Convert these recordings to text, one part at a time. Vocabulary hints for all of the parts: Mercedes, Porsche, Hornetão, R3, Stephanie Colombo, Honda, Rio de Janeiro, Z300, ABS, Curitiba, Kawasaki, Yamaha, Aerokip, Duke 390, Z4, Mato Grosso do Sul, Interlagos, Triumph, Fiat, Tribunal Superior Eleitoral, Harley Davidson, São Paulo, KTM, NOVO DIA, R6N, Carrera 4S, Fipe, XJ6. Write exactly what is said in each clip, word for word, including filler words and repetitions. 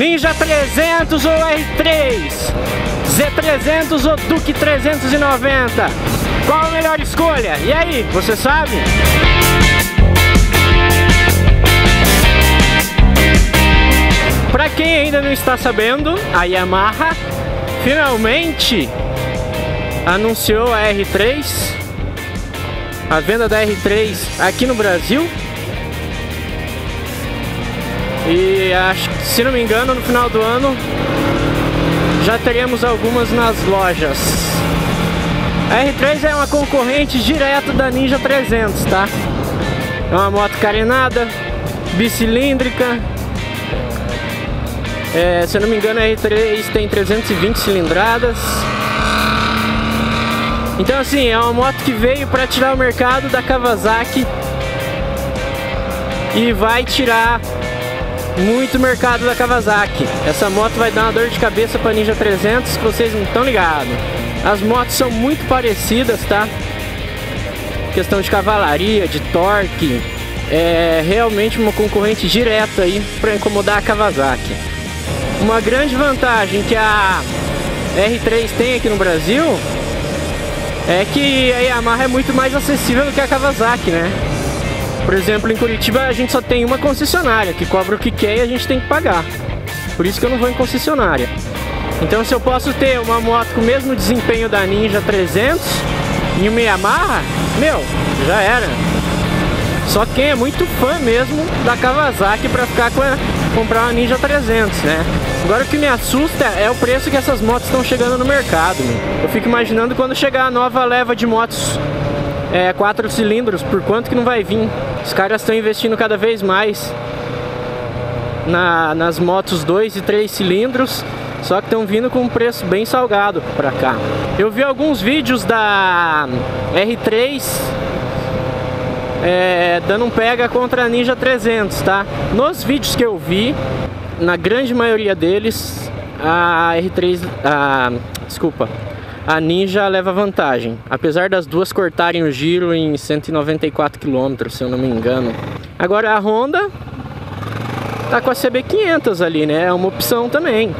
Ninja trezentos ou R três, Z trezentos ou Duke trezentos e noventa, qual a melhor escolha? E aí, você sabe? Para quem ainda não está sabendo, a Yamaha finalmente anunciou a R três, a venda da R três aqui no Brasil. E acho, se não me engano, no final do ano já teremos algumas nas lojas. A R três é uma concorrente direta da Ninja trezentos, tá? É uma moto carenada, bicilíndrica. É, se eu não me engano, a R três tem trezentas e vinte cilindradas. Então, assim, é uma moto que veio para tirar o mercado da Kawasaki e vai tirar muito mercado da Kawasaki. Essa moto vai dar uma dor de cabeça para Ninja trezentos, que vocês não estão ligados. As motos são muito parecidas, tá? Questão de cavalaria, de torque. É realmente uma concorrente direta aí para incomodar a Kawasaki. Uma grande vantagem que a R três tem aqui no Brasil é que a Yamaha é muito mais acessível do que a Kawasaki, né? Por exemplo, em Curitiba a gente só tem uma concessionária que cobra o que quer e a gente tem que pagar. Por isso que eu não vou em concessionária. Então, se eu posso ter uma moto com o mesmo desempenho da Ninja trezentos e uma Yamaha, meu, já era. Só quem é muito fã mesmo da Kawasaki para ficar com a, comprar uma Ninja trezentos, né? Agora, o que me assusta é o preço que essas motos estão chegando no mercado. Meu. Eu fico imaginando quando chegar a nova leva de motos É, quatro cilindros, por quanto que não vai vir? Os caras estão investindo cada vez mais na, nas motos dois e três cilindros, só que estão vindo com um preço bem salgado pra cá. Eu vi alguns vídeos da R três é, dando um pega contra a Ninja trezentos, tá? Nos vídeos que eu vi, na grande maioria deles, a R três... A, desculpa... a Ninja leva vantagem, apesar das duas cortarem o giro em cento e noventa e quatro quilômetros, se eu não me engano. Agora, a Honda tá com a C B quinhentos ali, né? É uma opção também.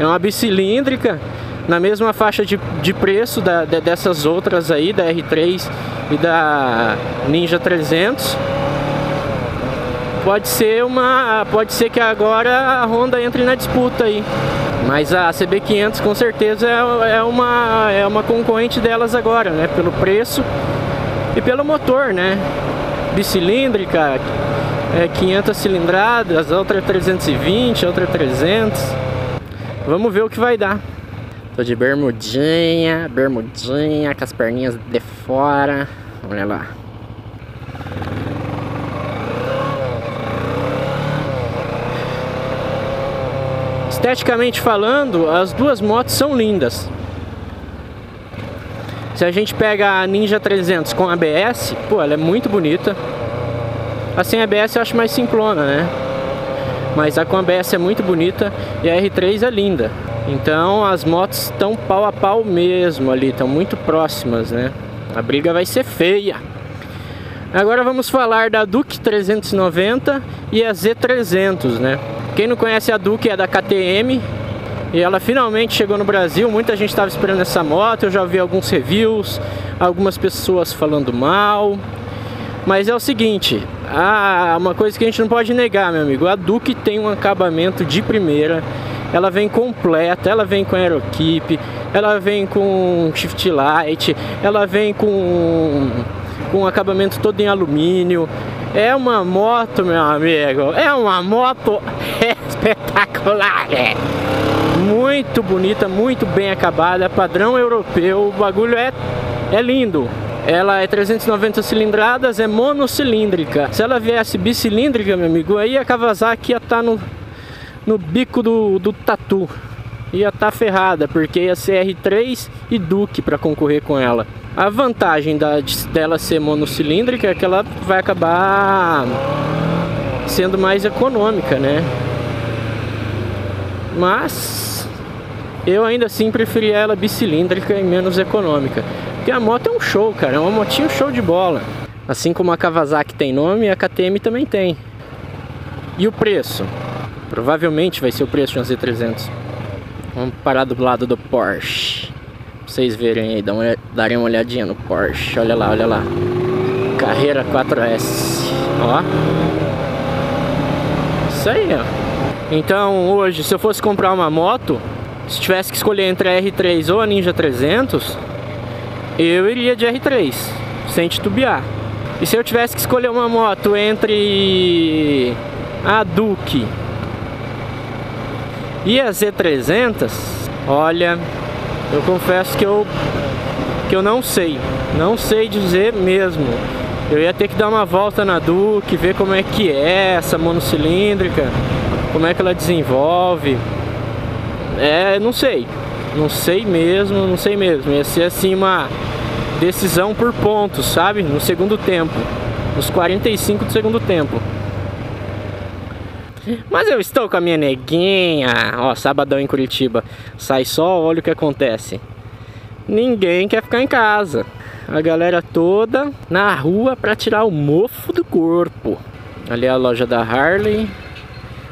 É uma bicilíndrica, na mesma faixa de, de preço da, de, dessas outras aí, da R três e da Ninja trezentos. Pode ser uma, pode ser que agora a Honda entre na disputa aí. Mas a C B quinhentos com certeza é uma, é uma concorrente delas agora, né? Pelo preço e pelo motor, né? Bicilíndrica, é, quinhentas cilindradas, outra trezentas e vinte, outra trezentos. Vamos ver o que vai dar. Tô de bermudinha, bermudinha, com as perninhas de fora. Olha lá. Esteticamente falando, as duas motos são lindas. Se a gente pega a Ninja trezentos com A B S, pô, ela é muito bonita. A sem A B S eu acho mais simplona, né? Mas a com A B S é muito bonita e a R três é linda. Então as motos estão pau a pau mesmo ali, estão muito próximas, né? A briga vai ser feia. Agora vamos falar da Duke trezentos e noventa e a Z trezentos, né? Quem não conhece a Duke é da K T M e ela finalmente chegou no Brasil. Muita gente estava esperando essa moto, eu já vi alguns reviews, algumas pessoas falando mal. Mas é o seguinte, ah, uma coisa que a gente não pode negar, meu amigo, a Duke tem um acabamento de primeira. Ela vem completa, ela vem com aerokip, ela vem com shift light, ela vem com, com um acabamento todo em alumínio. É uma moto, meu amigo, é uma moto espetacular, é. Muito bonita, muito bem acabada, padrão europeu, o bagulho é, é lindo. Ela é trezentas e noventa cilindradas, é monocilíndrica. Se ela viesse bicilíndrica, meu amigo, aí a Kawasaki ia estar tá no, no bico do, do tatu. Ia estar tá ferrada, porque ia ser R três e Duke para concorrer com ela. A vantagem da, dela ser monocilíndrica é que ela vai acabar sendo mais econômica, né? Mas eu ainda assim preferia ela bicilíndrica e menos econômica. Porque a moto é um show, cara, é uma motinha show de bola. Assim como a Kawasaki tem nome, a K T M também tem. E o preço? Provavelmente vai ser o preço de um Z trezentos. Vamos parar do lado do Porsche pra vocês verem aí, darem uma olhadinha no Porsche. Olha lá, olha lá, Carrera quatro S. Ó, isso aí, ó. Então hoje, se eu fosse comprar uma moto, se tivesse que escolher entre a R três ou a Ninja trezentos, eu iria de R três, sem titubear. E se eu tivesse que escolher uma moto entre a Duke e a Z trezentos, olha, eu confesso que eu, que eu não sei, não sei dizer mesmo. Eu ia ter que dar uma volta na Duke, ver como é que é essa monocilíndrica, como é que ela desenvolve. É, não sei, não sei mesmo, não sei mesmo. Ia ser assim uma decisão por pontos, sabe? No segundo tempo, nos quarenta e cinco do segundo tempo. Mas eu estou com a minha neguinha. Ó, sabadão em Curitiba. Sai sol, olha o que acontece. Ninguém quer ficar em casa. A galera toda na rua pra tirar o mofo do corpo. Ali é a loja da Harley.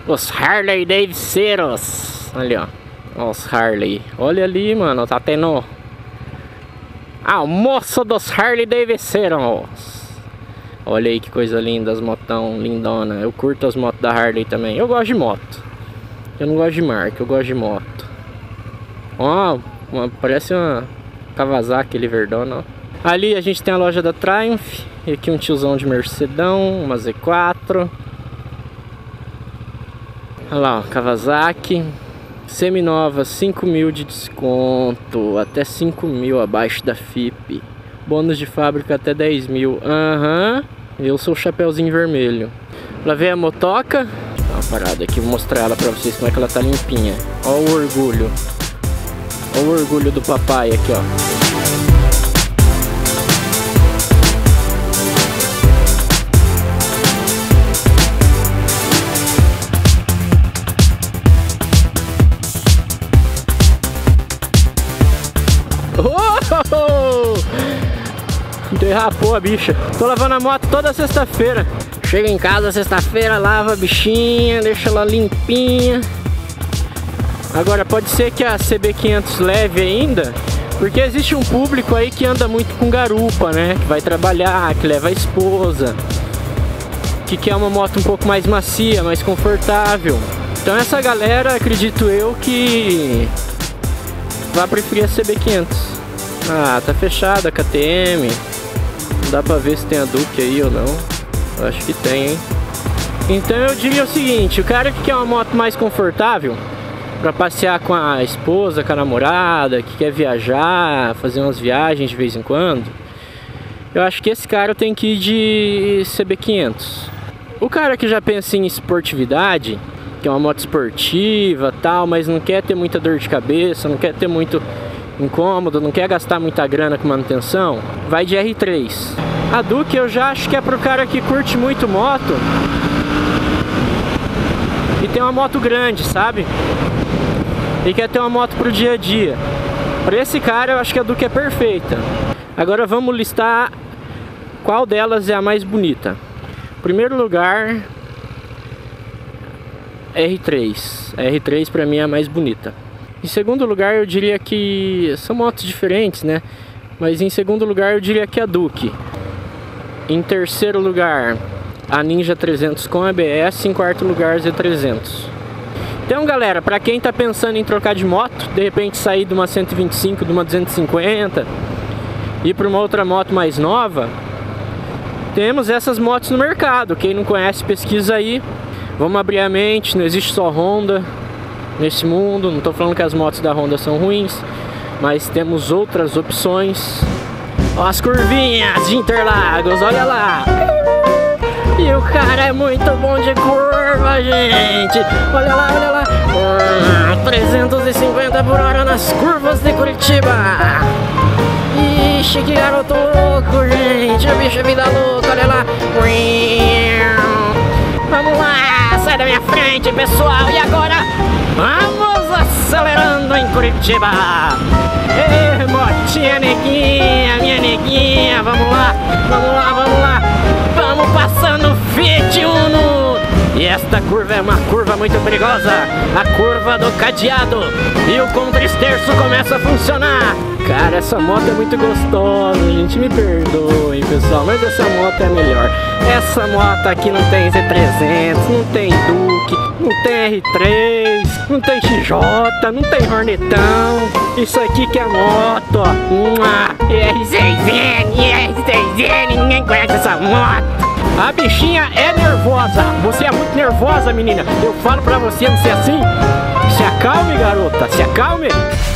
Os Harley Davidsonos. Ali, ó. Os Harley. Olha ali, mano. Tá tendo almoço dos Harley Davidsonos. Olha aí que coisa linda, as motão lindona. Eu curto as motos da Harley também. Eu gosto de moto. Eu não gosto de marca, eu gosto de moto. Ó, uma, parece uma Kawasaki, ele verdona, ó. Ali a gente tem a loja da Triumph. E aqui um tiozão de Mercedão, uma Z quatro. Olha lá, ó, Kawasaki. Seminova, cinco mil de desconto. Até cinco mil abaixo da Fipe. Bônus de fábrica até dez mil. Aham. Uhum. Eu sou o Chapeuzinho Vermelho. Lá vem a motoca. Dá uma parada aqui, vou mostrar ela pra vocês como é que ela tá limpinha. Ó o orgulho. Ó o orgulho do papai aqui, ó. Derrapou a bicha. Tô lavando a moto toda sexta-feira. Chega em casa sexta-feira, lava a bichinha, deixa ela limpinha. Agora pode ser que a C B quinhentos leve ainda, porque existe um público aí que anda muito com garupa, né? Que vai trabalhar, que leva a esposa, que quer uma moto um pouco mais macia, mais confortável. Então essa galera, acredito eu, que vai preferir a C B quinhentos. Ah, tá fechada a K T M. Não dá pra ver se tem a Duke aí ou não. Eu acho que tem, hein? Então eu diria o seguinte: o cara que quer uma moto mais confortável pra passear com a esposa, com a namorada, que quer viajar, fazer umas viagens de vez em quando, eu acho que esse cara tem que ir de C B quinhentos. O cara que já pensa em esportividade, que é uma moto esportiva tal, mas não quer ter muita dor de cabeça, não quer ter muito incômodo, não quer gastar muita grana com manutenção, vai de R três. A Duke eu já acho que é pro cara que curte muito moto e tem uma moto grande, sabe? E quer ter uma moto pro dia a dia. Pra esse cara eu acho que a Duke é perfeita. Agora vamos listar qual delas é a mais bonita. Primeiro lugar, R três. R três pra mim é a mais bonita. Em segundo lugar, eu diria que... são motos diferentes, né? Mas em segundo lugar, eu diria que a Duke. Em terceiro lugar, a Ninja trezentos com A B S. Em quarto lugar, a Z trezentos. Então, galera, pra quem tá pensando em trocar de moto, de repente sair de uma cento e vinte e cinco, de uma duzentos e cinquenta, ir pra uma outra moto mais nova, temos essas motos no mercado. Quem não conhece, pesquisa aí. Vamos abrir a mente, não existe só Honda nesse mundo. Não estou falando que as motos da Honda são ruins, mas temos outras opções. Ó as curvinhas de Interlagos, olha lá. E o cara é muito bom de curva, gente. Olha lá, olha lá. Hum, trezentos e cinquenta por hora nas curvas de Curitiba. Ixi, que garoto louco, gente. A bicha vida louca, olha lá. Vamos lá, sai da minha frente, pessoal. E agora... vamos acelerando em Curitiba. Ei, motinha neguinha, minha neguinha. Vamos lá, vamos lá, vamos lá. Vamos passando Fiat Uno E esta curva é uma curva muito perigosa, a curva do cadeado. E o contra-esterço começa a funcionar. Cara, essa moto é muito gostosa, gente, me perdoem, pessoal, mas essa moto é melhor. Essa moto aqui não tem Z trezentos, não tem Duke, não tem R três, não tem X J, não tem Hornetão. Isso aqui que é moto, ó. R seis N, R seis N, ninguém conhece essa moto. A bichinha é nervosa. Você é muito nervosa, menina. Eu falo pra você não ser assim. Se acalme, garota, se acalme.